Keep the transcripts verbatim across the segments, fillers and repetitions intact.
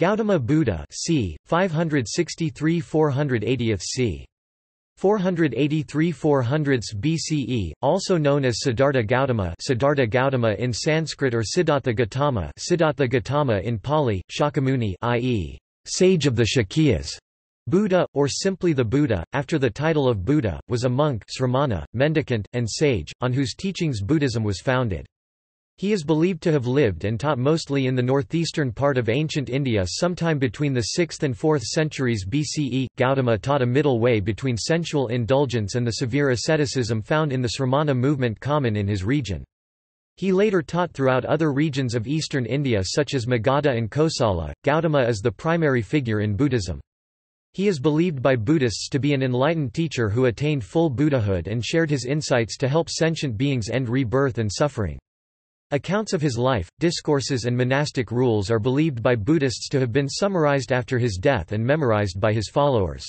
Gautama Buddha, c. five sixty-three to four eighty c. four eighty-three to four hundred B C E, also known as Siddhartha Gautama, Siddhartha Gautama in Sanskrit or Siddhartha Gautama, Siddhartha Gautama in Pali, Shakyamuni, that is, sage of the Shakyas, Buddha, or simply the Buddha, after the title of Buddha, was a monk, sramana, mendicant, and sage, on whose teachings Buddhism was founded. He is believed to have lived and taught mostly in the northeastern part of ancient India sometime between the sixth and fourth centuries B C E. Gautama taught a middle way between sensual indulgence and the severe asceticism found in the Sramana movement common in his region. He later taught throughout other regions of eastern India such as Magadha and Kosala. Gautama is the primary figure in Buddhism. He is believed by Buddhists to be an enlightened teacher who attained full Buddhahood and shared his insights to help sentient beings end rebirth and suffering. Accounts of his life, discourses and monastic rules are believed by Buddhists to have been summarized after his death and memorized by his followers.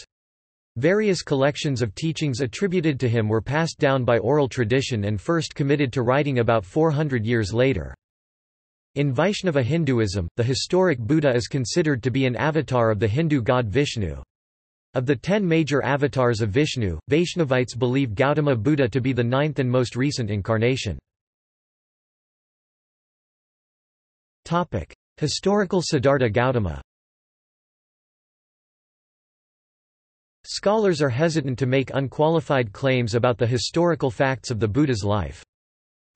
Various collections of teachings attributed to him were passed down by oral tradition and first committed to writing about four hundred years later. In Vaishnava Hinduism, the historic Buddha is considered to be an avatar of the Hindu god Vishnu. Of the ten major avatars of Vishnu, Vaishnavites believe Gautama Buddha to be the ninth and most recent incarnation. Topic: Historical Siddhartha Gautama. Scholars are hesitant to make unqualified claims about the historical facts of the Buddha's life.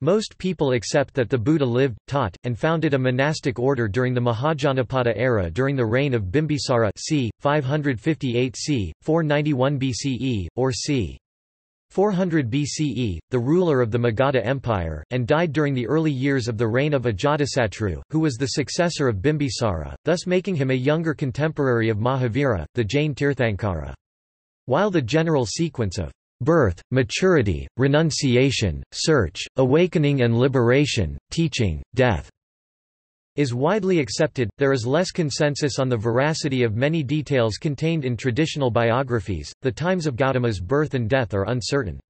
Most people accept that the Buddha lived, taught, and founded a monastic order during the Mahajanapada era during the reign of Bimbisara, c. five fifty-eight to four ninety-one B C E, or c. four hundred B C E, the ruler of the Magadha Empire, and died during the early years of the reign of Ajatasattu, who was the successor of Bimbisara, thus making him a younger contemporary of Mahavira, the Jain Tirthankara. While the general sequence of birth, maturity, renunciation, search, awakening and liberation, teaching, death, is widely accepted, there is less consensus on the veracity of many details contained in traditional biographies. The times of Gautama's birth and death are uncertain.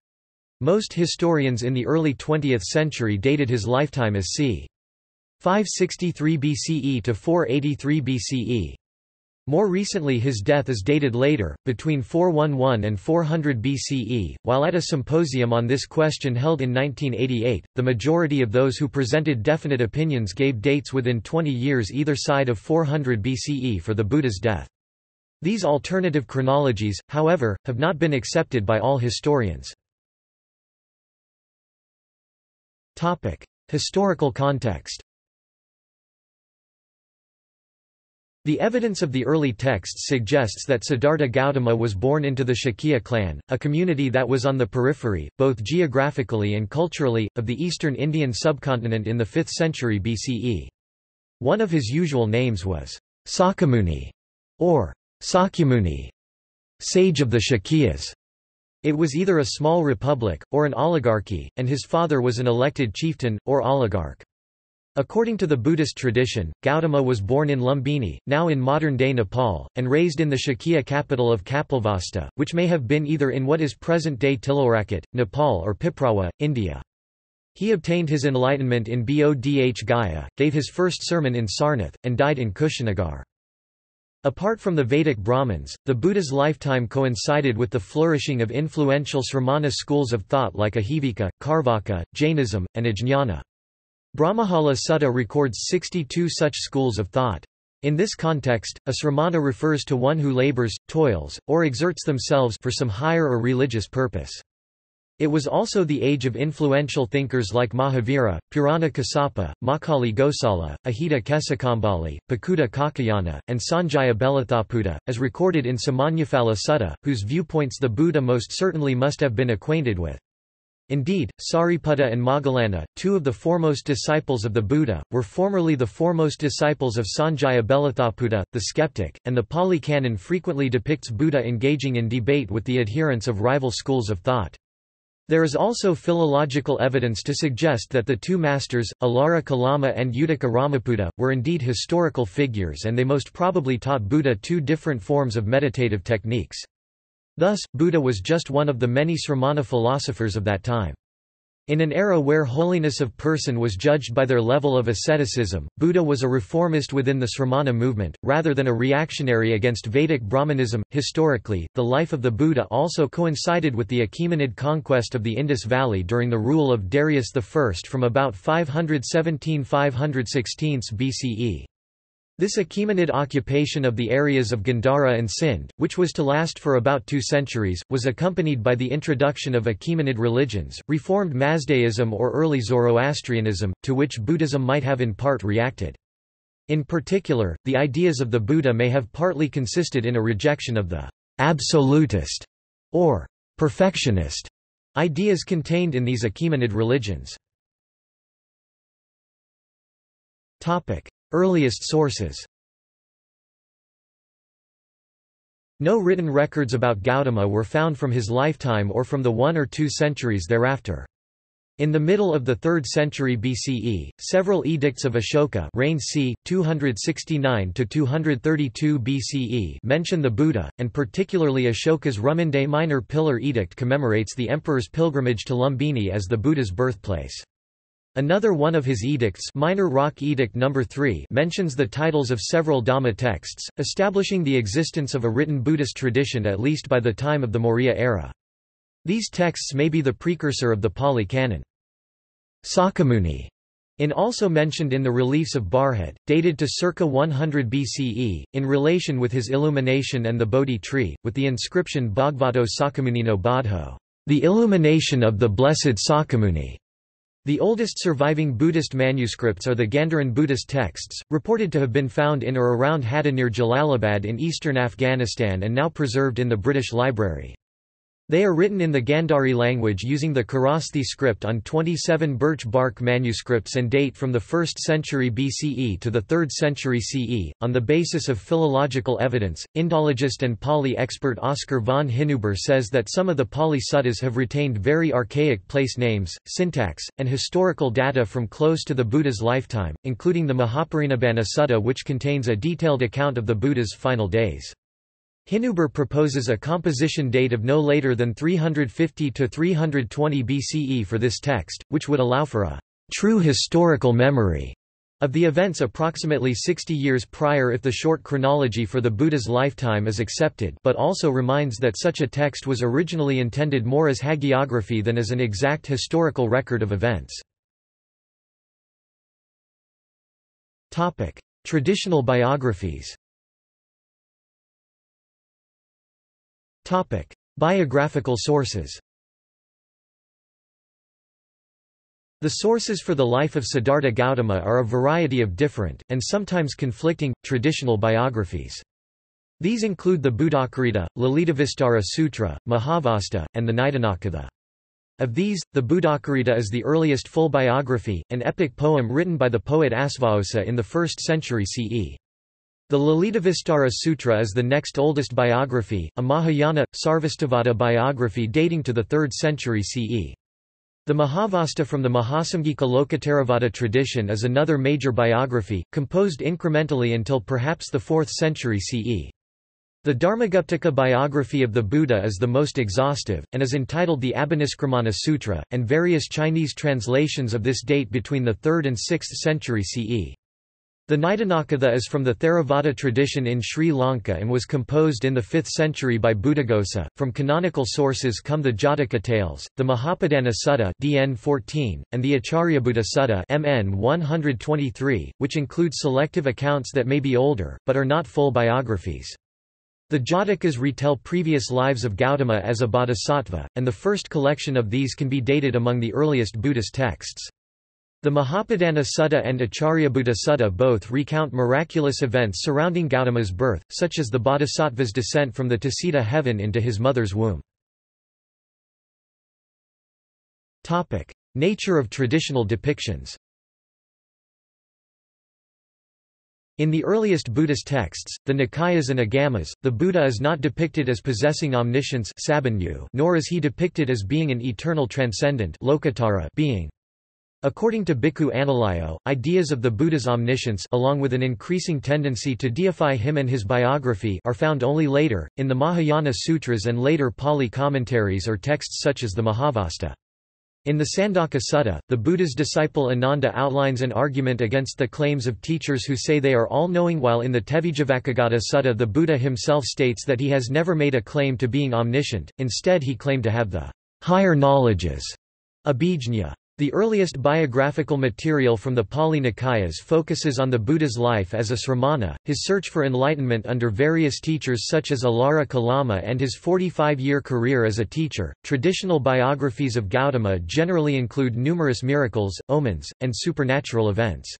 Most historians in the early twentieth century dated his lifetime as c. five sixty-three B C E to four eighty-three B C E. More recently his death is dated later, between four eleven and four hundred B C E, while at a symposium on this question held in nineteen eighty-eight, the majority of those who presented definite opinions gave dates within twenty years either side of four hundred B C E for the Buddha's death. These alternative chronologies, however, have not been accepted by all historians. Topic: Historical context. The evidence of the early texts suggests that Siddhartha Gautama was born into the Shakya clan, a community that was on the periphery, both geographically and culturally, of the eastern Indian subcontinent in the fifth century B C E. One of his usual names was Sakamuni, or Sakyamuni, sage of the Shakyas. It was either a small republic, or an oligarchy, and his father was an elected chieftain, or oligarch. According to the Buddhist tradition, Gautama was born in Lumbini, now in modern-day Nepal, and raised in the Shakya capital of Kapilavastu, which may have been either in what is present-day Tilaurakot, Nepal or Piprahwa, India. He obtained his enlightenment in Bodh Gaya, gave his first sermon in Sarnath, and died in Kushinagar. Apart from the Vedic Brahmins, the Buddha's lifetime coincided with the flourishing of influential Sramana schools of thought like Ahivika, Carvaka, Jainism, and Ajñāna. Brahmahala Sutta records sixty-two such schools of thought. In this context, a sramana refers to one who labors, toils, or exerts themselves for some higher or religious purpose. It was also the age of influential thinkers like Mahavira, Purana Kassapa, Makali Gosala, Ahita Kesakambali, Pakuta Kakayana, and Sanjaya Belatthaputta, as recorded in Samanyafala Sutta, whose viewpoints the Buddha most certainly must have been acquainted with. Indeed, Sariputta and Moggallana, two of the foremost disciples of the Buddha, were formerly the foremost disciples of Sanjaya Belatthaputta, the skeptic, and the Pali Canon frequently depicts Buddha engaging in debate with the adherents of rival schools of thought. There is also philological evidence to suggest that the two masters, Alara Kalama and Uddaka Ramaputta, were indeed historical figures and they most probably taught Buddha two different forms of meditative techniques. Thus, Buddha was just one of the many Sramana philosophers of that time. In an era where holiness of person was judged by their level of asceticism, Buddha was a reformist within the Sramana movement, rather than a reactionary against Vedic Brahmanism. Historically, the life of the Buddha also coincided with the Achaemenid conquest of the Indus Valley during the rule of Darius the First from about five seventeen to five sixteen B C E. This Achaemenid occupation of the areas of Gandhara and Sind, which was to last for about two centuries, was accompanied by the introduction of Achaemenid religions, reformed Mazdaism or early Zoroastrianism, to which Buddhism might have in part reacted. In particular, the ideas of the Buddha may have partly consisted in a rejection of the absolutist or perfectionist ideas contained in these Achaemenid religions. Earliest sources. No written records about Gautama were found from his lifetime or from the one or two centuries thereafter. In the middle of the third century B C E, several edicts of Ashoka reign c. two sixty-nine to two thirty-two B C E mention the Buddha, and particularly Ashoka's Rumande Minor Pillar Edict commemorates the emperor's pilgrimage to Lumbini as the Buddha's birthplace. Another one of his edicts, Minor Rock Edict number three, mentions the titles of several Dhamma texts, establishing the existence of a written Buddhist tradition at least by the time of the Maurya era. These texts may be the precursor of the Pali Canon. Sakamuni, in also mentioned in the reliefs of Barhat, dated to circa one hundred B C E, in relation with his illumination and the Bodhi tree, with the inscription Bhagavato Sakamunino Bodho, the illumination of the blessed Sakamuni. The oldest surviving Buddhist manuscripts are the Gandharan Buddhist texts, reported to have been found in or around Hatta near Jalalabad in eastern Afghanistan and now preserved in the British Library. They are written in the Gandhari language using the Kharosthi script on twenty-seven birch bark manuscripts and date from the first century B C E to the third century C E. On the basis of philological evidence, Indologist and Pali expert Oscar von Hinüber says that some of the Pali suttas have retained very archaic place names, syntax, and historical data from close to the Buddha's lifetime, including the Mahaparinibbana Sutta, which contains a detailed account of the Buddha's final days. Hinüber proposes a composition date of no later than three fifty to three twenty B C E for this text, which would allow for a true historical memory of the events approximately sixty years prior if the short chronology for the Buddha's lifetime is accepted, but also reminds that such a text was originally intended more as hagiography than as an exact historical record of events. Topic: Traditional biographies. Topic: Biographical sources. The sources for the life of Siddhartha Gautama are a variety of different, and sometimes conflicting, traditional biographies. These include the Buddhacarita, Lalitavistara Sutra, Mahavastu, and the Nidanakatha. Of these, the Buddhacarita is the earliest full biography, an epic poem written by the poet Asvaosa in the first century C E. The Lalitavistara Sutra is the next oldest biography, a Mahayana, Sarvastivada biography dating to the third century C E. The Mahavastu from the Mahasamgika Lokottaravada tradition is another major biography, composed incrementally until perhaps the fourth century C E. The Dharmaguptaka biography of the Buddha is the most exhaustive, and is entitled the Abhinishkramana Sutra, and various Chinese translations of this date between the third and sixth century C E. The Nidanakatha is from the Theravada tradition in Sri Lanka and was composed in the fifth century by Buddhaghosa. From canonical sources come the Jataka tales, the Mahapadana Sutta D N fourteen, and the Accharyabhuta Sutta M N one twenty-three, which include selective accounts that may be older, but are not full biographies. The Jatakas retell previous lives of Gautama as a bodhisattva, and the first collection of these can be dated among the earliest Buddhist texts. The Mahapadana Sutta and Accharyabhuta Sutta both recount miraculous events surrounding Gautama's birth, such as the Bodhisattva's descent from the Tasita heaven into his mother's womb. Nature of traditional depictions. In the earliest Buddhist texts, the Nikayas and Agamas, the Buddha is not depicted as possessing omniscience, nor is he depicted as being an eternal transcendent being. According to Bhikkhu Anilayo, ideas of the Buddha's omniscience, along with an increasing tendency to deify him and his biography, are found only later, in the Mahayana sutras and later Pali commentaries or texts such as the Mahavastu. In the Sandaka Sutta, the Buddha's disciple Ananda outlines an argument against the claims of teachers who say they are all-knowing, while in the Tevijavakagata Sutta the Buddha himself states that he has never made a claim to being omniscient, instead he claimed to have the higher knowledges, abhijña. The earliest biographical material from the Pali Nikayas focuses on the Buddha's life as a sramana, his search for enlightenment under various teachers such as Alara Kalama, and his forty-five year career as a teacher. Traditional biographies of Gautama generally include numerous miracles, omens, and supernatural events.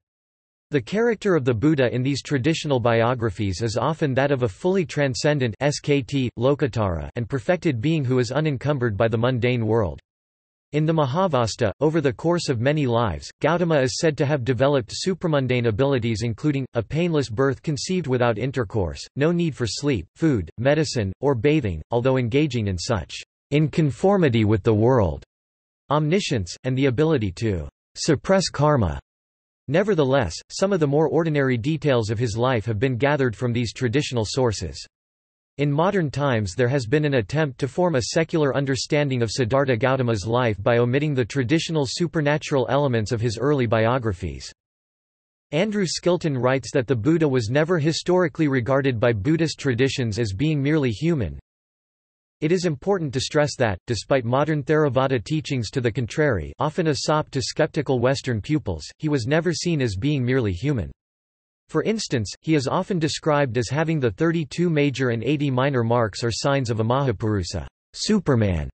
The character of the Buddha in these traditional biographies is often that of a fully transcendent S K T, Lokatara, and perfected being who is unencumbered by the mundane world. In the Mahavastu, over the course of many lives, Gautama is said to have developed supramundane abilities including, a painless birth conceived without intercourse, no need for sleep, food, medicine, or bathing, although engaging in such, in conformity with the world, omniscience, and the ability to suppress karma. Nevertheless, some of the more ordinary details of his life have been gathered from these traditional sources. In modern times there has been an attempt to form a secular understanding of Siddhartha Gautama's life by omitting the traditional supernatural elements of his early biographies. Andrew Skilton writes that the Buddha was never historically regarded by Buddhist traditions as being merely human. It is important to stress that, despite modern Theravada teachings to the contrary, often a sop to skeptical Western pupils, he was never seen as being merely human. For instance, he is often described as having the thirty-two major and eighty minor marks or signs of a Mahapurusa, Superman.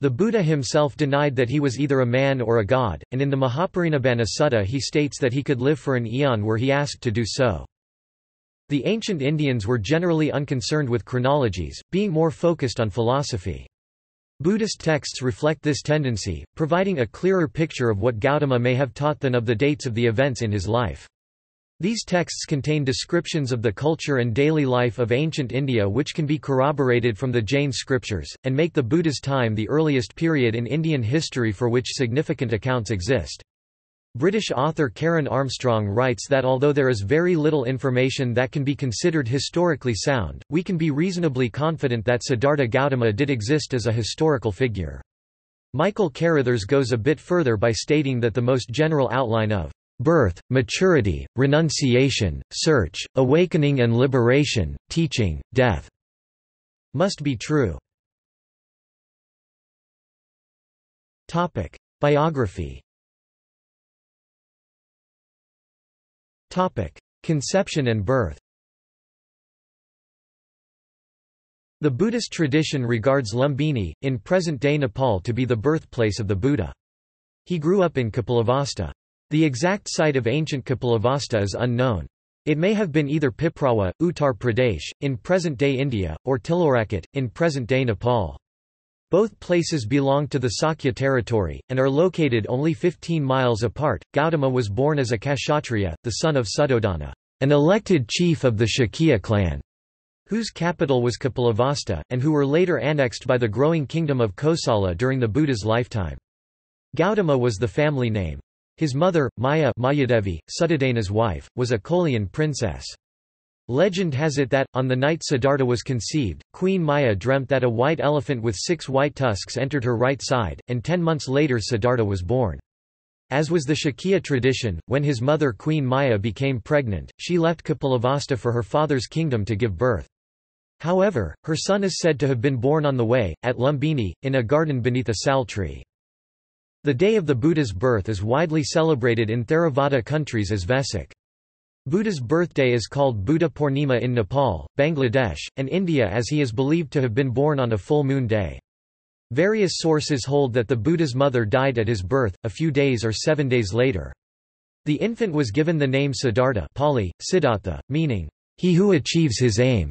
The Buddha himself denied that he was either a man or a god, and in the Mahaparinibbana Sutta he states that he could live for an eon were he asked to do so. The ancient Indians were generally unconcerned with chronologies, being more focused on philosophy. Buddhist texts reflect this tendency, providing a clearer picture of what Gautama may have taught than of the dates of the events in his life. These texts contain descriptions of the culture and daily life of ancient India which can be corroborated from the Jain scriptures, and make the Buddha's time the earliest period in Indian history for which significant accounts exist. British author Karen Armstrong writes that although there is very little information that can be considered historically sound, we can be reasonably confident that Siddhartha Gautama did exist as a historical figure. Michael Carruthers goes a bit further by stating that the most general outline of birth, maturity, renunciation, search, awakening and liberation, teaching, death, must be true. Topic: Biography. Topic: Conception and birth. The Buddhist tradition regards Lumbini, in present-day Nepal, to be the birthplace of the Buddha. He grew up in Kapilavastu. The exact site of ancient Kapilavastu is unknown. It may have been either Piprahwa, Uttar Pradesh, in present-day India, or Tilaurakot, in present-day Nepal. Both places belong to the Shakya territory, and are located only fifteen miles apart. Gautama was born as a Kshatriya, the son of Suddhodana, an elected chief of the Shakya clan, whose capital was Kapilavastu, and who were later annexed by the growing kingdom of Kosala during the Buddha's lifetime. Gautama was the family name. His mother, Maya Mayadevi, Suddhodana's wife, was a Koliyan princess. Legend has it that, on the night Siddhartha was conceived, Queen Maya dreamt that a white elephant with six white tusks entered her right side, and ten months later Siddhartha was born. As was the Shakya tradition, when his mother Queen Maya became pregnant, she left Kapilavastu for her father's kingdom to give birth. However, her son is said to have been born on the way, at Lumbini, in a garden beneath a sal tree. The day of the Buddha's birth is widely celebrated in Theravada countries as Vesak. Buddha's birthday is called Buddha Purnima in Nepal, Bangladesh, and India, as he is believed to have been born on a full moon day. Various sources hold that the Buddha's mother died at his birth, a few days or seven days later. The infant was given the name Siddhartha, Pali, Siddhartha, meaning, "he who achieves his aim."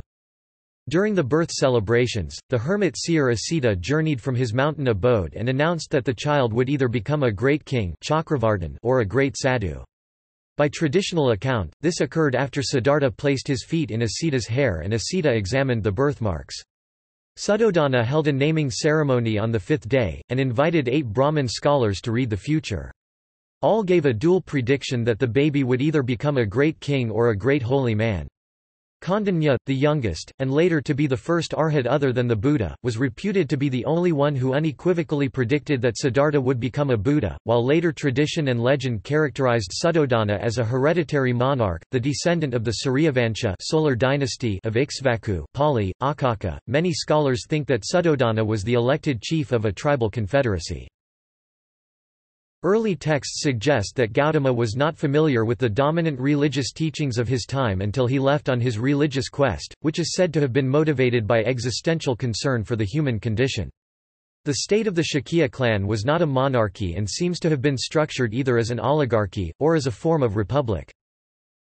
During the birth celebrations, the hermit seer Asita journeyed from his mountain abode and announced that the child would either become a great king or a great sadhu. By traditional account, this occurred after Siddhartha placed his feet in Asita's hair and Asita examined the birthmarks. Suddhodana held a naming ceremony on the fifth day, and invited eight Brahmin scholars to read the future. All gave a dual prediction that the baby would either become a great king or a great holy man. Khandanya, the youngest, and later to be the first arhat other than the Buddha, was reputed to be the only one who unequivocally predicted that Siddhartha would become a Buddha. While later tradition and legend characterized Suddhodana as a hereditary monarch, the descendant of the Suryavansha solar dynasty of Iksvaku, Pali, Akaka, many scholars think that Suddhodana was the elected chief of a tribal confederacy. Early texts suggest that Gautama was not familiar with the dominant religious teachings of his time until he left on his religious quest, which is said to have been motivated by existential concern for the human condition. The state of the Shakya clan was not a monarchy and seems to have been structured either as an oligarchy, or as a form of republic.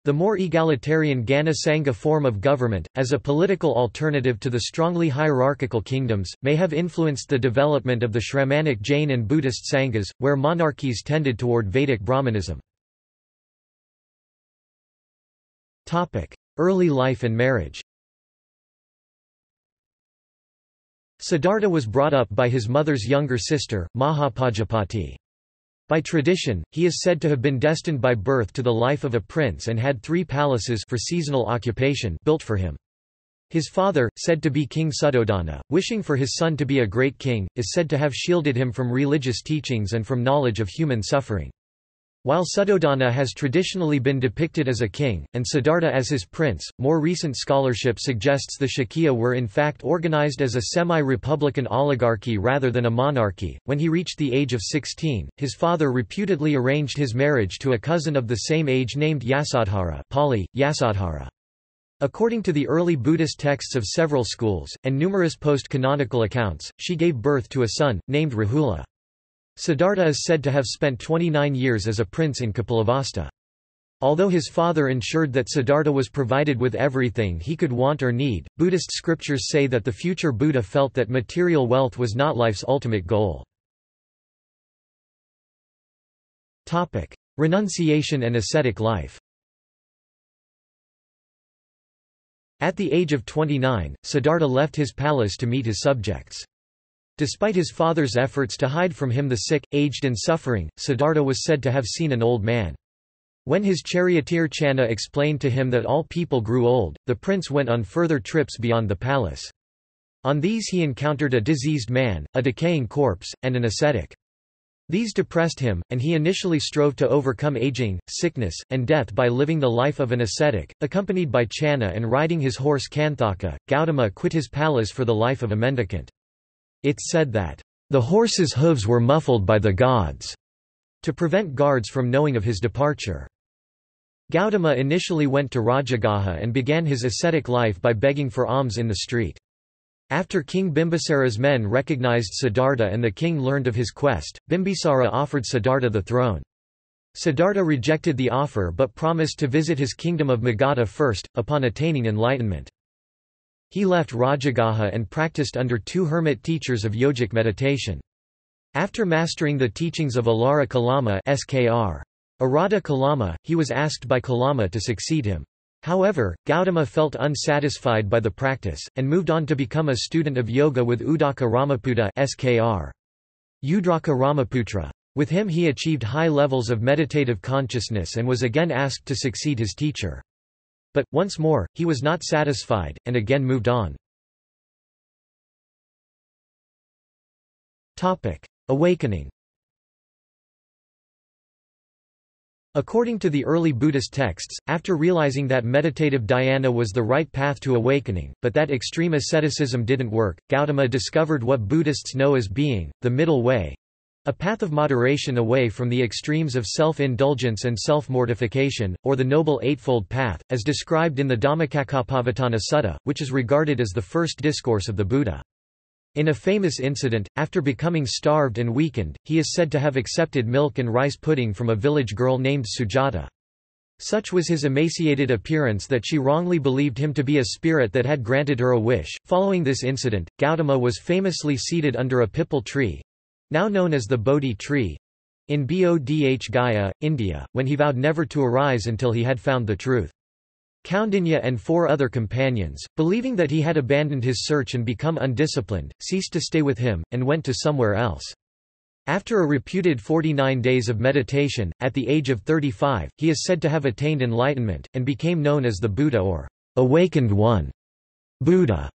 The more egalitarian Gana Sangha form of government, as a political alternative to the strongly hierarchical kingdoms, may have influenced the development of the Shramanic Jain and Buddhist Sanghas, where monarchies tended toward Vedic Brahmanism. Early life and marriage. Siddhartha was brought up by his mother's younger sister, Mahapajapati. By tradition, he is said to have been destined by birth to the life of a prince and had three palaces for seasonal occupation built for him. His father, said to be King Suddhodana, wishing for his son to be a great king, is said to have shielded him from religious teachings and from knowledge of human suffering. While Suddhodana has traditionally been depicted as a king, and Siddhartha as his prince, more recent scholarship suggests the Shakya were in fact organized as a semi-republican oligarchy rather than a monarchy. When he reached the age of sixteen, his father reputedly arranged his marriage to a cousin of the same age named Yasodhara, Pali, Yasodhara. According to the early Buddhist texts of several schools, and numerous post-canonical accounts, she gave birth to a son, named Rahula. Siddhartha is said to have spent twenty-nine years as a prince in Kapilavastu. Although his father ensured that Siddhartha was provided with everything he could want or need, Buddhist scriptures say that the future Buddha felt that material wealth was not life's ultimate goal. Renunciation and ascetic life. At the age of twenty-nine, Siddhartha left his palace to meet his subjects. Despite his father's efforts to hide from him the sick, aged and suffering, Siddhartha was said to have seen an old man. When his charioteer Channa explained to him that all people grew old, the prince went on further trips beyond the palace. On these he encountered a diseased man, a decaying corpse, and an ascetic. These depressed him, and he initially strove to overcome aging, sickness, and death by living the life of an ascetic. Accompanied by Channa and riding his horse Kanthaka, Gautama quit his palace for the life of a mendicant. It's said that, "...the horse's hooves were muffled by the gods," to prevent guards from knowing of his departure. Gautama initially went to Rajagaha and began his ascetic life by begging for alms in the street. After King Bimbisara's men recognized Siddhartha and the king learned of his quest, Bimbisara offered Siddhartha the throne. Siddhartha rejected the offer but promised to visit his kingdom of Magadha first, upon attaining enlightenment. He left Rajagaha and practiced under two hermit teachers of yogic meditation. After mastering the teachings of Alara Kalama Skr. Alara Kalama, he was asked by Kalama to succeed him. However, Gautama felt unsatisfied by the practice, and moved on to become a student of yoga with Uddaka Ramaputta Skr. Uddaka Ramaputra. With him he achieved high levels of meditative consciousness and was again asked to succeed his teacher. But, once more, he was not satisfied, and again moved on. Awakening. According to the early Buddhist texts, after realizing that meditative dhyana was the right path to awakening, but that extreme asceticism didn't work, Gautama discovered what Buddhists know as being, the middle way. A path of moderation away from the extremes of self-indulgence and self-mortification, or the Noble Eightfold Path, as described in the Dhammakakapavatana Sutta, which is regarded as the first discourse of the Buddha. In a famous incident, after becoming starved and weakened, he is said to have accepted milk and rice pudding from a village girl named Sujata. Such was his emaciated appearance that she wrongly believed him to be a spirit that had granted her a wish. Following this incident, Gautama was famously seated under a pipal tree, now known as the Bodhi tree, in Bodh Gaya, India, when he vowed never to arise until he had found the truth. Kaundinya and four other companions, believing that he had abandoned his search and become undisciplined, ceased to stay with him, and went to somewhere else. After a reputed forty-nine days of meditation, at the age of thirty-five, he is said to have attained enlightenment, and became known as the Buddha or awakened one. Buddha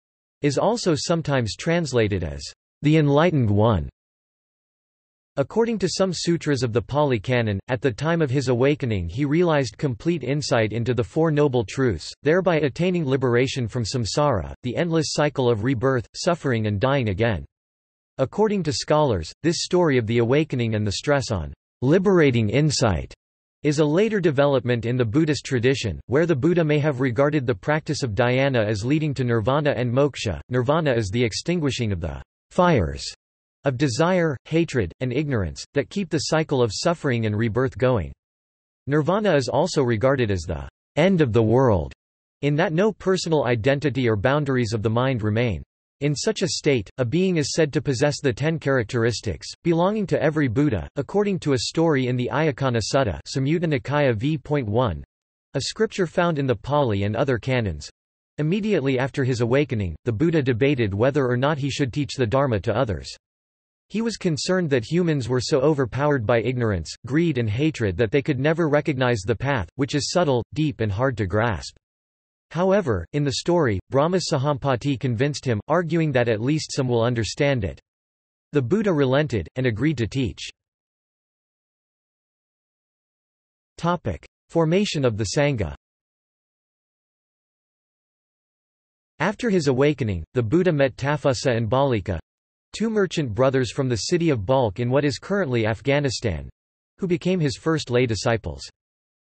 is also sometimes translated as the enlightened one. According to some sutras of the Pali Canon, at the time of his awakening he realized complete insight into the Four Noble Truths, thereby attaining liberation from samsara, the endless cycle of rebirth, suffering and dying again. According to scholars, this story of the awakening and the stress on liberating insight is a later development in the Buddhist tradition, where the Buddha may have regarded the practice of dhyana as leading to nirvana and moksha. Nirvana is the extinguishing of the fires of desire, hatred, and ignorance, that keep the cycle of suffering and rebirth going. Nirvana is also regarded as the end of the world, in that no personal identity or boundaries of the mind remain. In such a state, a being is said to possess the ten characteristics, belonging to every Buddha, according to a story in the Ayakana Sutta, Samyutta Nikaya v one, a scripture found in the Pali and other canons. Immediately after his awakening, the Buddha debated whether or not he should teach the Dharma to others. He was concerned that humans were so overpowered by ignorance, greed and hatred that they could never recognize the path, which is subtle, deep and hard to grasp. However, in the story, Brahma Sahampati convinced him, arguing that at least some will understand it. The Buddha relented, and agreed to teach. Formation of the Sangha. After his awakening, the Buddha met Tafusa and Balika, two merchant brothers from the city of Balkh in what is currently Afghanistan, who became his first lay disciples.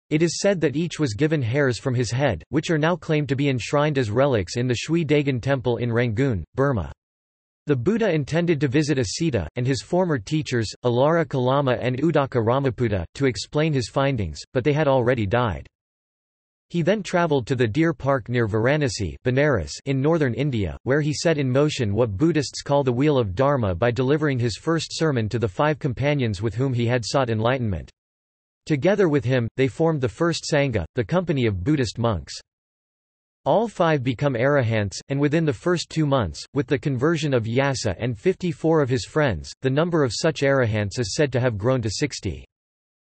It is said that each was given hairs from his head, which are now claimed to be enshrined as relics in the Shwe Dagon Temple in Rangoon, Burma. The Buddha intended to visit Asita, and his former teachers, Alara Kalama and Uddaka Ramaputta, to explain his findings, but they had already died. He then travelled to the Deer Park near Varanasi, Benares, in northern India, where he set in motion what Buddhists call the Wheel of Dharma by delivering his first sermon to the five companions with whom he had sought enlightenment. Together with him, they formed the first Sangha, the company of Buddhist monks. All five become arahants, and within the first two months, with the conversion of Yasa and fifty-four of his friends, the number of such arahants is said to have grown to sixty.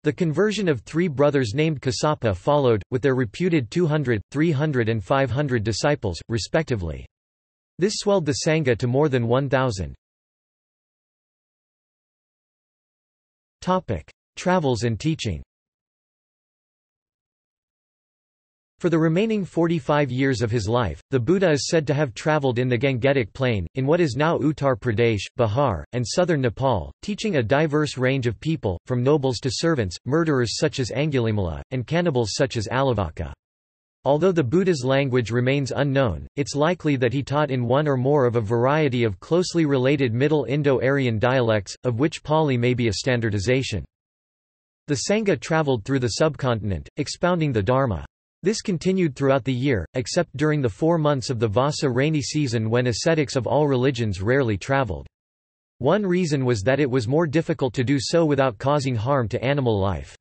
The conversion of three brothers named Kasapa followed, with their reputed two hundred, three hundred and five hundred disciples, respectively. This swelled the Sangha to more than one thousand. Travels and teaching. For the remaining forty-five years of his life, the Buddha is said to have travelled in the Gangetic Plain, in what is now Uttar Pradesh, Bihar, and southern Nepal, teaching a diverse range of people, from nobles to servants, murderers such as Angulimala, and cannibals such as Alavaka. Although the Buddha's language remains unknown, it's likely that he taught in one or more of a variety of closely related Middle Indo-Aryan dialects, of which Pali may be a standardization. The Sangha travelled through the subcontinent, expounding the Dharma. This continued throughout the year, except during the four months of the Vassa rainy season when ascetics of all religions rarely traveled. One reason was that it was more difficult to do so without causing harm to animal life.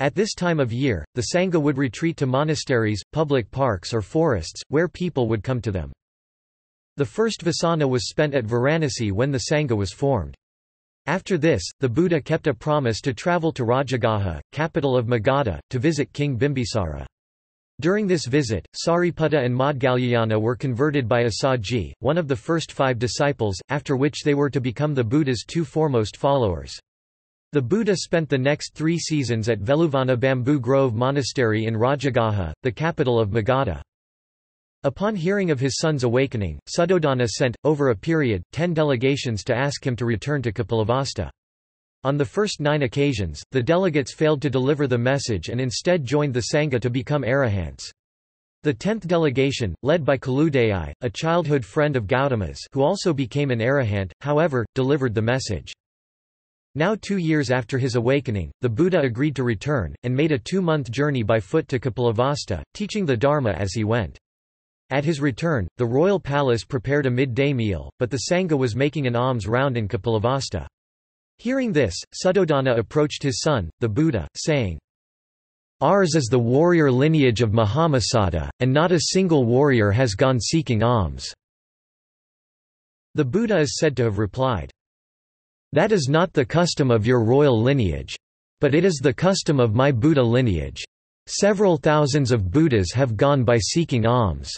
At this time of year, the Sangha would retreat to monasteries, public parks or forests, where people would come to them. The first Vasana was spent at Varanasi when the Sangha was formed. After this, the Buddha kept a promise to travel to Rajagaha, capital of Magadha, to visit King Bimbisara. During this visit, Sariputta and Moggallana were converted by Asaji, one of the first five disciples, after which they were to become the Buddha's two foremost followers. The Buddha spent the next three seasons at Veluvana Bamboo Grove Monastery in Rajagaha, the capital of Magadha. Upon hearing of his son's awakening, Suddhodana sent, over a period, ten delegations to ask him to return to Kapilavastu. On the first nine occasions, the delegates failed to deliver the message and instead joined the Sangha to become arahants. The tenth delegation, led by Kaludayai, a childhood friend of Gautama's who also became an arahant, however, delivered the message. Now two years after his awakening, the Buddha agreed to return, and made a two-month journey by foot to Kapilavastu, teaching the Dharma as he went. At his return, the royal palace prepared a midday meal, but the Sangha was making an alms round in Kapilavastu. Hearing this, Suddhodana approached his son, the Buddha, saying, "Ours is the warrior lineage of Mahamasada, and not a single warrior has gone seeking alms." The Buddha is said to have replied, "That is not the custom of your royal lineage. But it is the custom of my Buddha lineage. Several thousands of Buddhas have gone by seeking alms.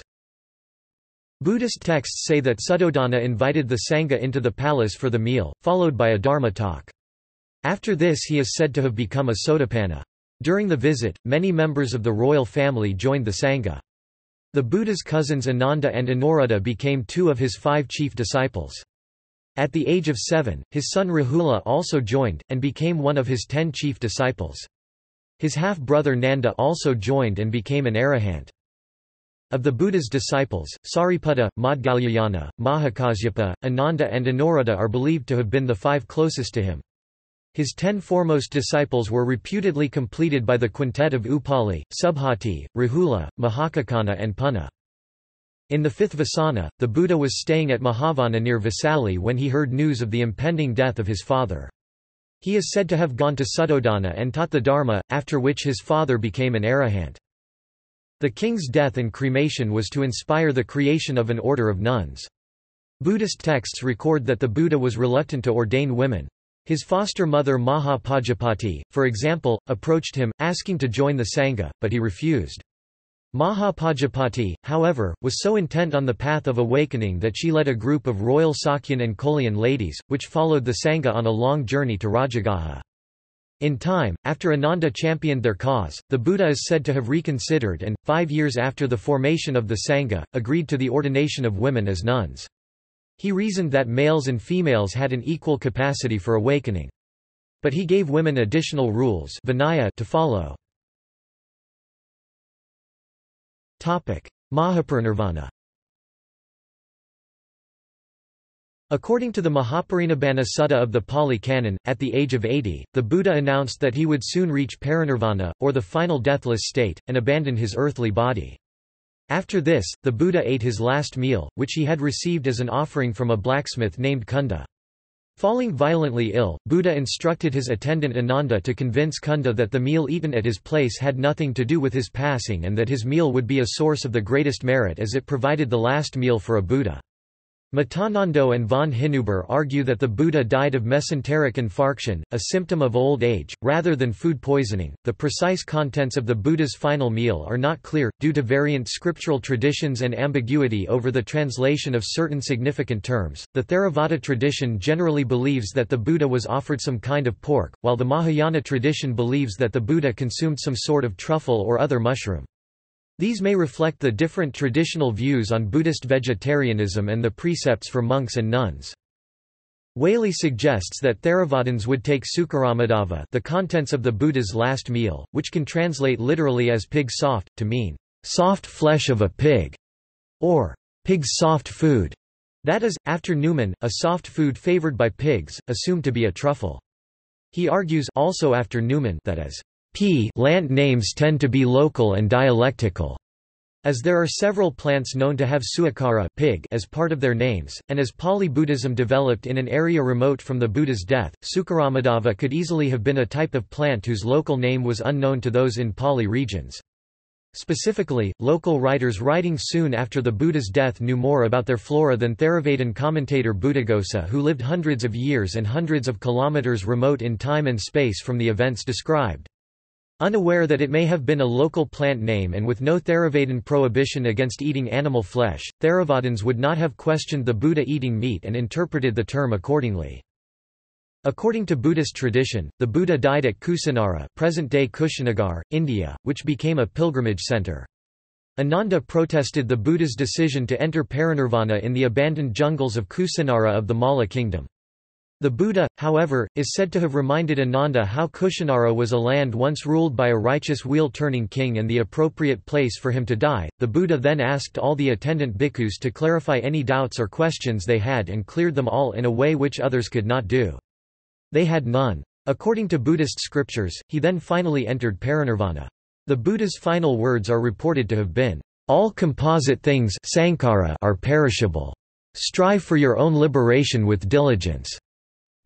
Buddhist texts say that Suddhodana invited the Sangha into the palace for the meal, followed by a Dharma talk. After this he is said to have become a Sotapanna. During the visit, many members of the royal family joined the Sangha. The Buddha's cousins Ananda and Anuruddha became two of his five chief disciples. At the age of seven, his son Rahula also joined, and became one of his ten chief disciples. His half-brother Nanda also joined and became an Arahant. Of the Buddha's disciples, Sariputta, Moggallana, Mahakasyapa, Ananda and Anuruddha are believed to have been the five closest to him. His ten foremost disciples were reputedly completed by the quintet of Upali, Subhati, Rahula, Mahakakana and Punna. In the fifth Vasana, the Buddha was staying at Mahavana near Visali when he heard news of the impending death of his father. He is said to have gone to Suddhodana and taught the Dharma, after which his father became an Arahant. The king's death and cremation was to inspire the creation of an order of nuns. Buddhist texts record that the Buddha was reluctant to ordain women. His foster mother Mahapajapati, for example, approached him, asking to join the Sangha, but he refused. Mahapajapati, however, was so intent on the path of awakening that she led a group of royal Sakyan and Koliyan ladies, which followed the Sangha on a long journey to Rajagaha. In time, after Ananda championed their cause, the Buddha is said to have reconsidered and, five years after the formation of the Sangha, agreed to the ordination of women as nuns. He reasoned that males and females had an equal capacity for awakening. But he gave women additional rules vinaya to follow. Mahaparinirvana. According to the Mahaparinibbana Sutta of the Pali Canon, at the age of eighty, the Buddha announced that he would soon reach parinirvana, or the final deathless state, and abandon his earthly body. After this, the Buddha ate his last meal, which he had received as an offering from a blacksmith named Kunda. Falling violently ill, Buddha instructed his attendant Ananda to convince Kunda that the meal eaten at his place had nothing to do with his passing and that his meal would be a source of the greatest merit as it provided the last meal for a Buddha. Matanando and von Hinüber argue that the Buddha died of mesenteric infarction, a symptom of old age, rather than food poisoning. The precise contents of the Buddha's final meal are not clear, due to variant scriptural traditions and ambiguity over the translation of certain significant terms. The Theravada tradition generally believes that the Buddha was offered some kind of pork, while the Mahayana tradition believes that the Buddha consumed some sort of truffle or other mushroom. These may reflect the different traditional views on Buddhist vegetarianism and the precepts for monks and nuns. Whaley suggests that Theravadins would take Sukaramadava, the contents of the Buddha's last meal, which can translate literally as pig soft, to mean, soft flesh of a pig, or pig's soft food. That is, after Newman, a soft food favored by pigs, assumed to be a truffle. He argues also after Newman that as P. Plant names tend to be local and dialectical, as there are several plants known to have suakara pig as part of their names, and as Pali Buddhism developed in an area remote from the Buddha's death, Sukaramadava could easily have been a type of plant whose local name was unknown to those in Pali regions. Specifically, local writers writing soon after the Buddha's death knew more about their flora than Theravadan commentator Buddhaghosa, who lived hundreds of years and hundreds of kilometers remote in time and space from the events described. Unaware that it may have been a local plant name and with no Theravadan prohibition against eating animal flesh, Theravadins would not have questioned the Buddha eating meat and interpreted the term accordingly. According to Buddhist tradition, the Buddha died at Kusinara, present-day Kushinagar, India, which became a pilgrimage center. Ananda protested the Buddha's decision to enter parinirvana in the abandoned jungles of Kusinara of the Malla kingdom. The Buddha, however, is said to have reminded Ananda how Kushinara was a land once ruled by a righteous wheel-turning king and the appropriate place for him to die. The Buddha then asked all the attendant bhikkhus to clarify any doubts or questions they had and cleared them all in a way which others could not do. They had none. According to Buddhist scriptures, he then finally entered parinirvana. The Buddha's final words are reported to have been, "All composite things sankhara are perishable. Strive for your own liberation with diligence."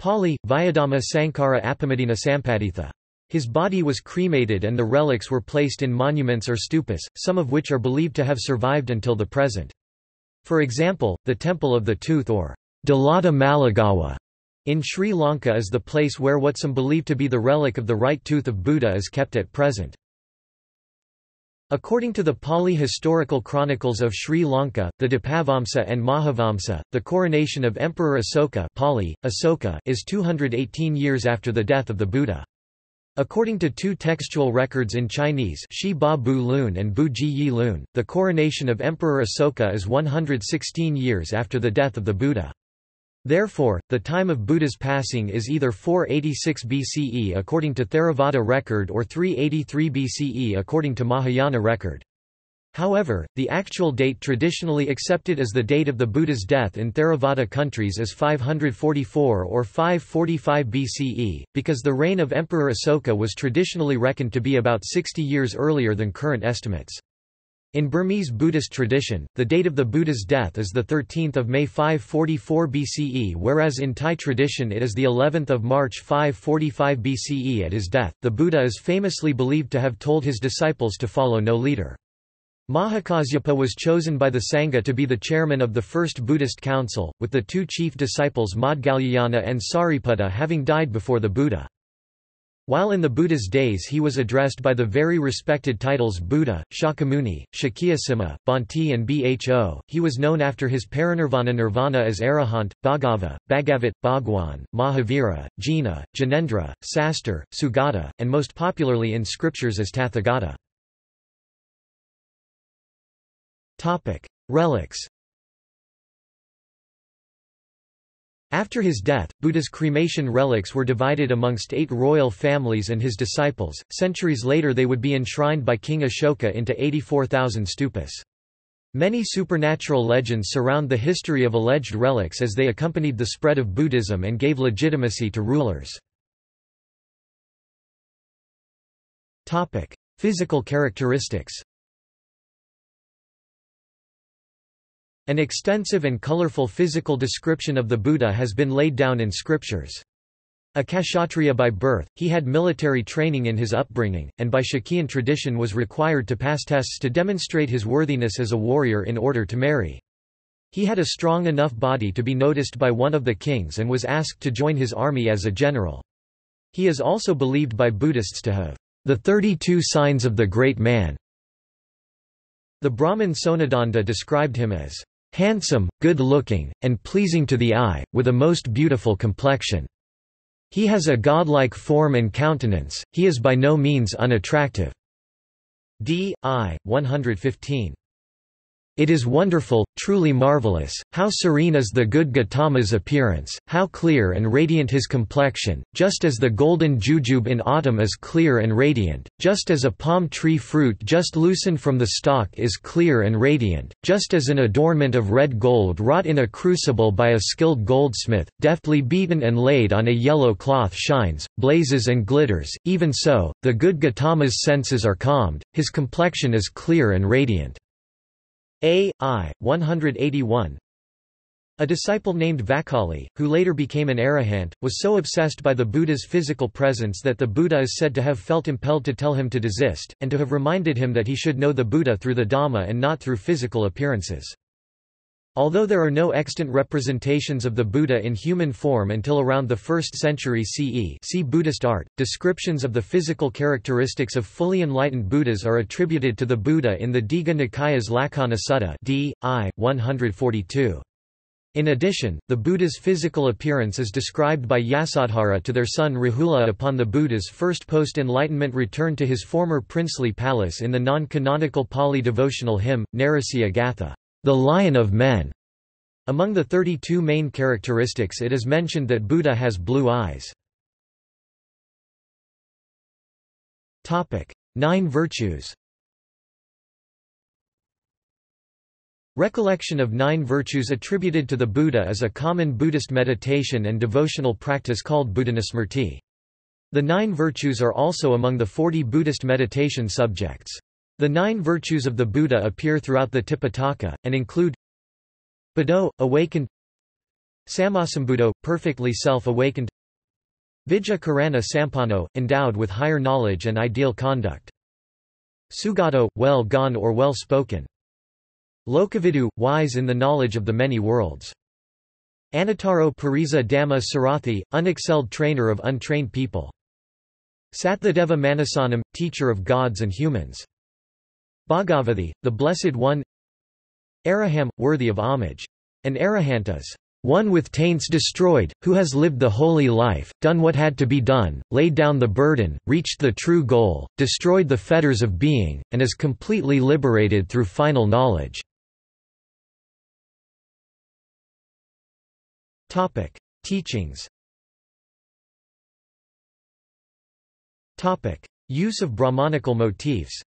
Pali, Vyadhamma Sankara Apamadina Sampaditha. His body was cremated and the relics were placed in monuments or stupas, some of which are believed to have survived until the present. For example, the Temple of the Tooth or Dalada Malagawa in Sri Lanka is the place where what some believe to be the relic of the right tooth of Buddha is kept at present. According to the Pali historical chronicles of Sri Lanka, the Dipavamsa and Mahavamsa, the coronation of Emperor Asoka Pali, Asoka is two hundred eighteen years after the death of the Buddha. According to two textual records in Chinese Shi Ba Bu Lun and Bu Ji Yi Lun, the coronation of Emperor Asoka is one hundred sixteen years after the death of the Buddha. Therefore, the time of Buddha's passing is either four eighty-six B C E according to Theravada record or three eighty-three B C E according to Mahayana record. However, the actual date traditionally accepted as the date of the Buddha's death in Theravada countries is five hundred forty-four or five forty-five B C E, because the reign of Emperor Asoka was traditionally reckoned to be about sixty years earlier than current estimates. In Burmese Buddhist tradition, the date of the Buddha's death is the thirteenth of May five forty-four B C E, whereas in Thai tradition it is the eleventh of March five forty-five B C E. At his death, the Buddha is famously believed to have told his disciples to follow no leader. Mahakasyapa was chosen by the Sangha to be the chairman of the First Buddhist Council, with the two chief disciples Moggallana and Sariputta having died before the Buddha. While in the Buddha's days he was addressed by the very respected titles Buddha, Shakyamuni, Shakyasimha, Bhante and Bho, he was known after his parinirvana nirvana as Arahant, Bhagava, Bhagavat, Bhagwan, Mahavira, Jina, Janendra, Sastar, Sugata, and most popularly in scriptures as Tathagata. Relics. After his death, Buddha's cremation relics were divided amongst eight royal families and his disciples. Centuries later, they would be enshrined by King Ashoka into eighty-four thousand stupas. Many supernatural legends surround the history of alleged relics as they accompanied the spread of Buddhism and gave legitimacy to rulers. Topic: Physical characteristics. An extensive and colorful physical description of the Buddha has been laid down in scriptures. A kshatriya by birth, he had military training in his upbringing, and by Shakyan tradition was required to pass tests to demonstrate his worthiness as a warrior in order to marry. He had a strong enough body to be noticed by one of the kings and was asked to join his army as a general. He is also believed by Buddhists to have the thirty-two signs of the great man. The Brahmin Sonadanda described him as handsome, good-looking, and pleasing to the eye, with a most beautiful complexion. He has a godlike form and countenance, he is by no means unattractive. D I one fifteen. It is wonderful, truly marvelous, how serene is the good Gautama's appearance, how clear and radiant his complexion, just as the golden jujube in autumn is clear and radiant, just as a palm tree fruit just loosened from the stalk is clear and radiant, just as an adornment of red gold wrought in a crucible by a skilled goldsmith, deftly beaten and laid on a yellow cloth shines, blazes and glitters, even so, the good Gautama's senses are calmed, his complexion is clear and radiant. A I one eighty-one. A disciple named Vakali, who later became an arahant, was so obsessed by the Buddha's physical presence that the Buddha is said to have felt impelled to tell him to desist, and to have reminded him that he should know the Buddha through the Dhamma and not through physical appearances. Although there are no extant representations of the Buddha in human form until around the first century C E, see Buddhist art, descriptions of the physical characteristics of fully enlightened Buddhas are attributed to the Buddha in the Diga Nikaya's Lakkhana Sutta D I one forty-two. In addition, the Buddha's physical appearance is described by Yasodhara to their son Rahula upon the Buddha's first post-enlightenment return to his former princely palace in the non-canonical Pali devotional hymn, Narasiya Gatha. The Lion of Men. Among the thirty-two main characteristics, it is mentioned that Buddha has blue eyes. Topic: Nine Virtues. Recollection of nine virtues attributed to the Buddha is a common Buddhist meditation and devotional practice called Buddhanasmriti. The nine virtues are also among the forty Buddhist meditation subjects. The nine virtues of the Buddha appear throughout the Tipitaka, and include Bodho, awakened; Samasambuddho, perfectly self-awakened; Vijjakarana Sampanno, endowed with higher knowledge and ideal conduct; Sugato, well gone or well spoken; Lokavidu, wise in the knowledge of the many worlds; Anataro Parisa Dhamma Sarathi, unexcelled trainer of untrained people; Sattva Deva Manasanam, teacher of gods and humans; Bhagavathi, the Blessed One. Araham, worthy of homage. An arahant is one with taints destroyed, who has lived the holy life, done what had to be done, laid down the burden, reached the true goal, destroyed the fetters of being, and is completely liberated through final knowledge. Topic: Teachings. Topic: Use of Brahmanical motifs.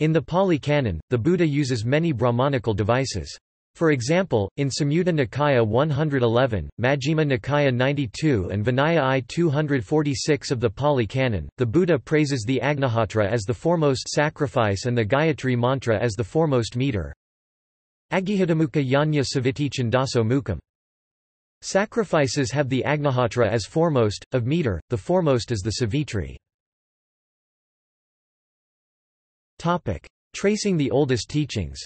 In the Pali Canon, the Buddha uses many Brahmanical devices. For example, in Samyutta Nikaya one hundred eleven, Majjhima Nikaya ninety-two and Vinaya I two hundred forty-six of the Pali Canon, the Buddha praises the Agnihatra as the foremost sacrifice and the Gayatri Mantra as the foremost meter. Aggihitamukha yanya saviti chandaso mukham. Sacrifices have the Agnihatra as foremost, of meter, the foremost is the Savitri. Topic: Tracing the oldest teachings.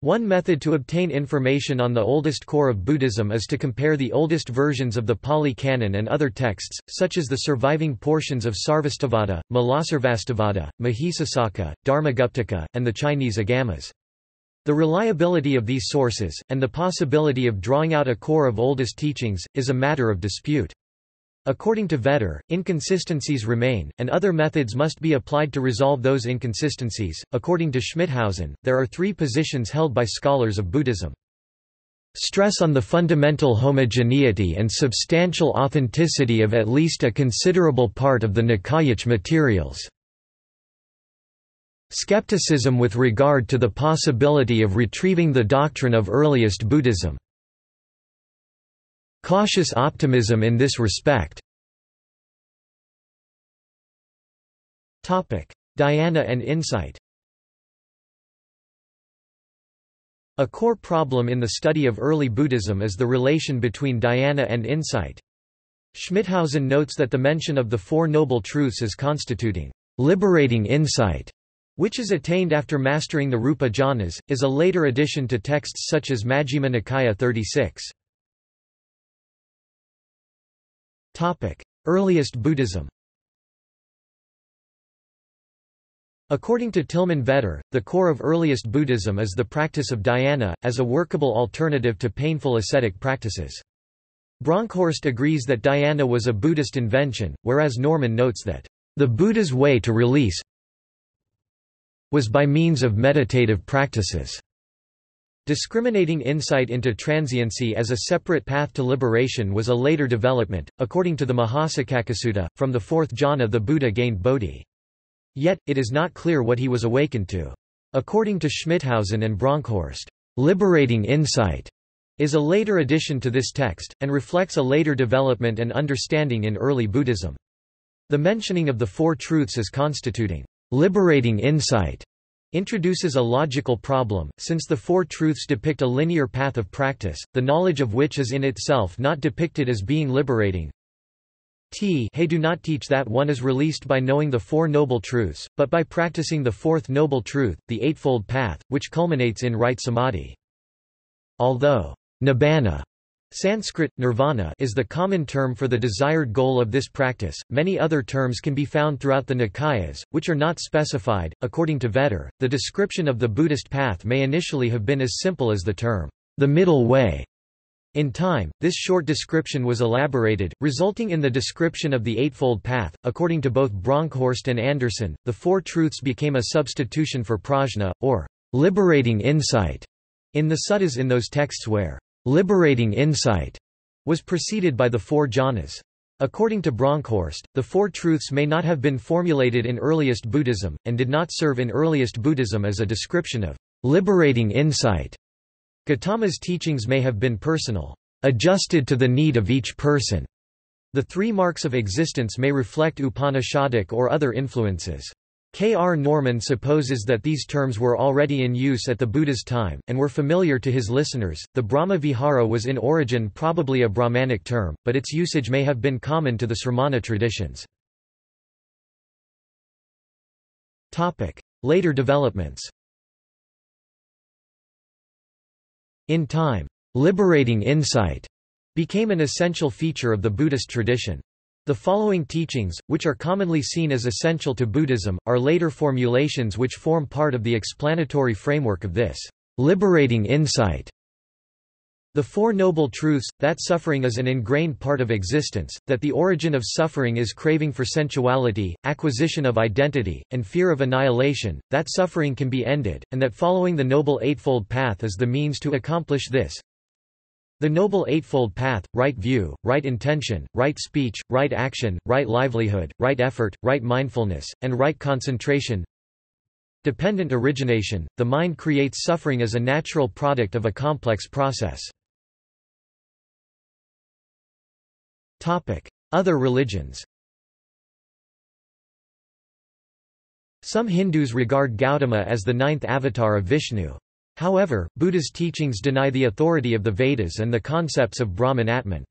One method to obtain information on the oldest core of Buddhism is to compare the oldest versions of the Pali Canon and other texts, such as the surviving portions of Sarvastivada, Malasarvastivada, Mahisasaka, Dharmaguptaka, and the Chinese Agamas. The reliability of these sources, and the possibility of drawing out a core of oldest teachings, is a matter of dispute. According to Vedder, inconsistencies remain, and other methods must be applied to resolve those inconsistencies. According to Schmidhausen, there are three positions held by scholars of Buddhism. Stress on the fundamental homogeneity and substantial authenticity of at least a considerable part of the Nikayic materials. Skepticism with regard to the possibility of retrieving the doctrine of earliest Buddhism. Cautious optimism in this respect. Topic: Dhyana and insight. A core problem in the study of early Buddhism is the relation between dhyana and insight. Schmidhausen notes that the mention of the Four Noble Truths as constituting liberating insight, which is attained after mastering the Rupa Jhanas, is a later addition to texts such as Majjhima Nikaya thirty-six. Topic: Earliest Buddhism. According to Tilman Vedder, the core of earliest Buddhism is the practice of dhyana, as a workable alternative to painful ascetic practices. Bronkhorst agrees that dhyana was a Buddhist invention, whereas Norman notes that, "...the Buddha's way to release was by means of meditative practices." Discriminating insight into transiency as a separate path to liberation was a later development. According to the Mahasakakasutta, from the fourth jhana the Buddha gained bodhi. Yet, it is not clear what he was awakened to. According to Schmidhausen and Bronkhorst, liberating insight is a later addition to this text, and reflects a later development and understanding in early Buddhism. The mentioning of the Four Truths as constituting liberating insight introduces a logical problem, since the Four Truths depict a linear path of practice, the knowledge of which is in itself not depicted as being liberating. T Hey, do not teach that one is released by knowing the Four Noble Truths, but by practicing the Fourth Noble Truth, the Eightfold Path, which culminates in right samadhi. Although nibbana, Sanskrit, nirvana, is the common term for the desired goal of this practice, many other terms can be found throughout the Nikayas, which are not specified. According to Vedder, the description of the Buddhist path may initially have been as simple as the term, the middle way. In time, this short description was elaborated, resulting in the description of the Eightfold Path. According to both Bronkhorst and Anderson, the Four Truths became a substitution for prajna, or liberating insight, in the suttas in those texts where liberating insight was preceded by the Four Jhanas. According to Bronkhorst, the Four Truths may not have been formulated in earliest Buddhism, and did not serve in earliest Buddhism as a description of liberating insight. Gautama's teachings may have been personal, adjusted to the need of each person. The three marks of existence may reflect Upanishadic or other influences. K. R. Norman supposes that these terms were already in use at the Buddha's time, and were familiar to his listeners. The Brahma-vihara was in origin probably a Brahmanic term, but its usage may have been common to the Sramana traditions. Later developments. In time, liberating insight became an essential feature of the Buddhist tradition. The following teachings, which are commonly seen as essential to Buddhism, are later formulations which form part of the explanatory framework of this liberating insight. The Four Noble Truths, that suffering is an ingrained part of existence, that the origin of suffering is craving for sensuality, acquisition of identity, and fear of annihilation, that suffering can be ended, and that following the Noble Eightfold Path is the means to accomplish this. The Noble Eightfold Path, right view, right intention, right speech, right action, right livelihood, right effort, right mindfulness, and right concentration. Dependent origination, the mind creates suffering as a natural product of a complex process. Other religions. Some Hindus regard Gautama as the ninth avatar of Vishnu. However, Buddha's teachings deny the authority of the Vedas and the concepts of Brahman Atman.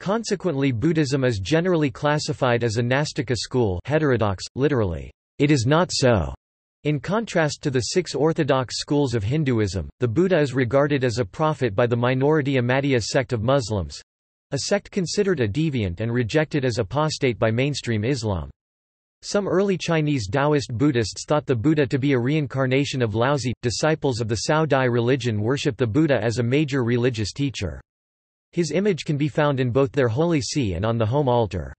Consequently, Buddhism is generally classified as a Nastika school, heterodox, literally, "It is not so." In contrast to the six orthodox schools of Hinduism, the Buddha is regarded as a prophet by the minority Ahmadiyya sect of Muslims—a sect considered a deviant and rejected as apostate by mainstream Islam. Some early Chinese Taoist Buddhists thought the Buddha to be a reincarnation of Laozi. Disciples of the Cao Dai religion worship the Buddha as a major religious teacher. His image can be found in both their holy see and on the home altar.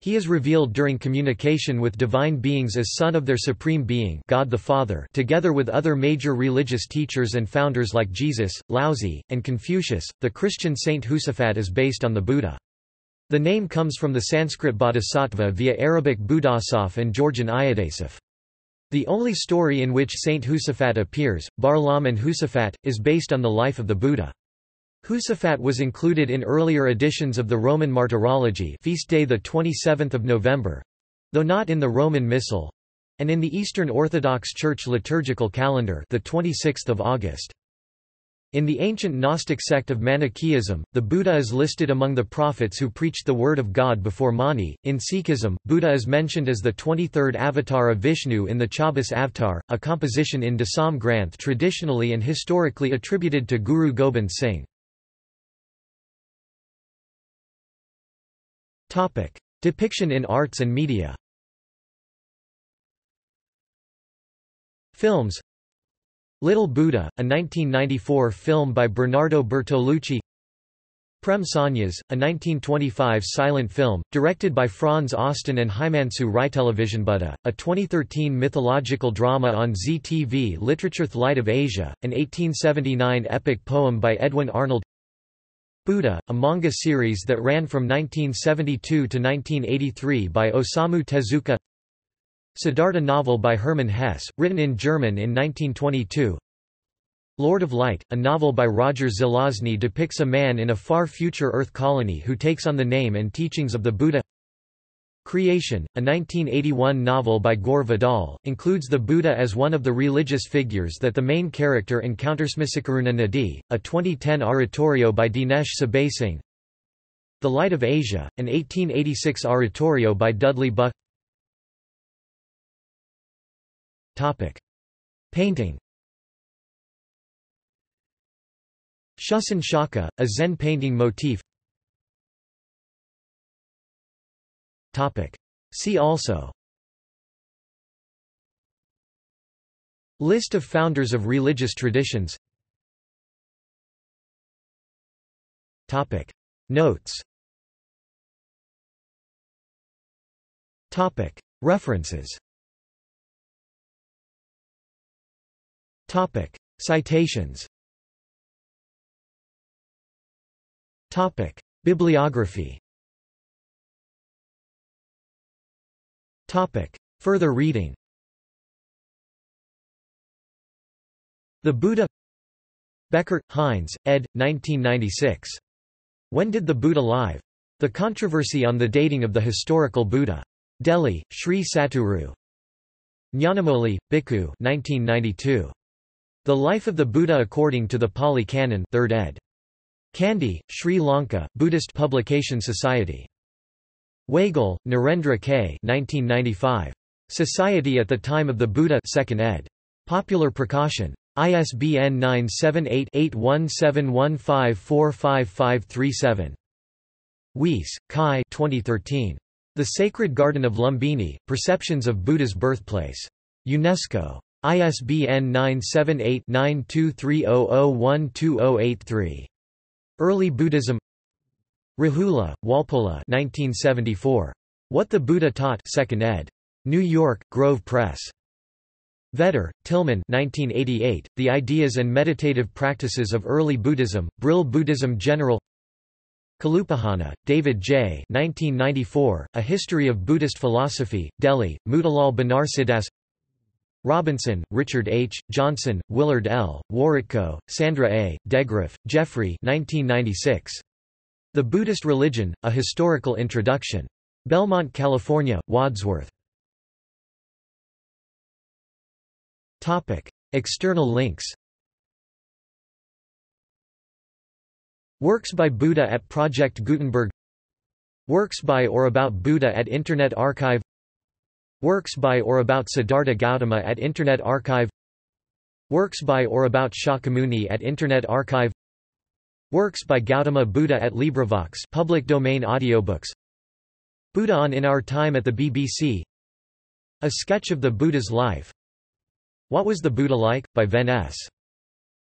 He is revealed during communication with divine beings as son of their supreme being, God the Father, together with other major religious teachers and founders like Jesus, Laozi, and Confucius. The Christian saint Husafat is based on the Buddha. The name comes from the Sanskrit bodhisattva via Arabic budasaf and Georgian iadasaf. The only story in which Saint Husafat appears, Barlaam and Husafat, is based on the life of the Buddha. Husafat was included in earlier editions of the Roman Martyrology, feast day the twenty-seventh of November, though not in the Roman Missal, and in the Eastern Orthodox Church liturgical calendar, the twenty-sixth of August. In the ancient Gnostic sect of Manichaeism, the Buddha is listed among the prophets who preached the word of God before Mani. In Sikhism, Buddha is mentioned as the twenty-third avatar of Vishnu in the Chabas Avatar, a composition in Dasam Granth traditionally and historically attributed to Guru Gobind Singh. Topic: Depiction in arts and media. Films: Little Buddha, a nineteen ninety-four film by Bernardo Bertolucci. Prem Sanyas, a nineteen twenty-five silent film, directed by Franz Austin and Himanshu Raitelevisionbuddha, a twenty thirteen mythological drama on Z T V Literature. Light of Asia, an eighteen seventy-nine epic poem by Edwin Arnold. Buddha, a manga series that ran from nineteen seventy-two to nineteen eighty-three by Osamu Tezuka. Siddhartha novel by Hermann Hesse, written in German in nineteen twenty-two. Lord of Light, a novel by Roger Zelazny, depicts a man in a far-future Earth colony who takes on the name and teachings of the Buddha. Creation, a nineteen eighty-one novel by Gore Vidal, includes the Buddha as one of the religious figures that the main character encounters. Missakaruna Nadi, a twenty ten oratorio by Dinesh Sabasingh. The Light of Asia, an eighteen eighty-six oratorio by Dudley Buck. Topic: Painting. Shusen Shaka, a Zen painting motif. Topic: See also. List of founders of religious traditions. Topic: Notes. Topic: References. Topic: Citations. Topic: Bibliography. Topic: Further reading. The Buddha. Beckert, Heinz, ed. nineteen ninety-six. When Did the Buddha Live? The Controversy on the Dating of the Historical Buddha. Delhi, Sri Satguru. Nyanamoli, Bhikkhu, nineteen ninety-two. The Life of the Buddha According to the Pali Canon, third ed. Kandy, Sri Lanka, Buddhist Publication Society. Weigel, Narendra K. nineteen ninety-five. Society at the Time of the Buddha, second ed. Popular Precaution. I S B N nine seven eight, eight one seven one five four five five three seven. Weiss, Kai twenty thirteen. The Sacred Garden of Lumbini, Perceptions of Buddha's Birthplace. UNESCO. I S B N nine seven eight, nine two three zero zero one two zero eight three. Early Buddhism. Rahula, Walpola nineteen seventy-four. What the Buddha Taught, second ed. New York, Grove Press. Vedder, Tillman nineteen eighty-eight, The Ideas and Meditative Practices of Early Buddhism, Brill Buddhism General. Kalupahana, David J. nineteen ninety-four, A History of Buddhist Philosophy, Delhi, Mudalal Banarsidass. Robinson, Richard H., Johnson, Willard L., Warritko, Sandra A., Degriff, Jeffrey nineteen ninety-six. The Buddhist Religion, A Historical Introduction. Belmont, California, Wadsworth. External links. Works by Buddha at Project Gutenberg. Works by or about Buddha at Internet Archive. Works by or about Siddhartha Gautama at Internet Archive. Works by or about Shakyamuni at Internet Archive. Works by Gautama Buddha at LibriVox, public domain audiobooks. Buddha on In Our Time at the B B C. A Sketch of the Buddha's Life. What Was the Buddha Like? By Ven S.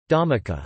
Dhammaka.